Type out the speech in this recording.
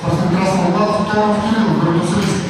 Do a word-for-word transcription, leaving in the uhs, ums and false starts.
Красного Балтика, Кирилл, Городусельский.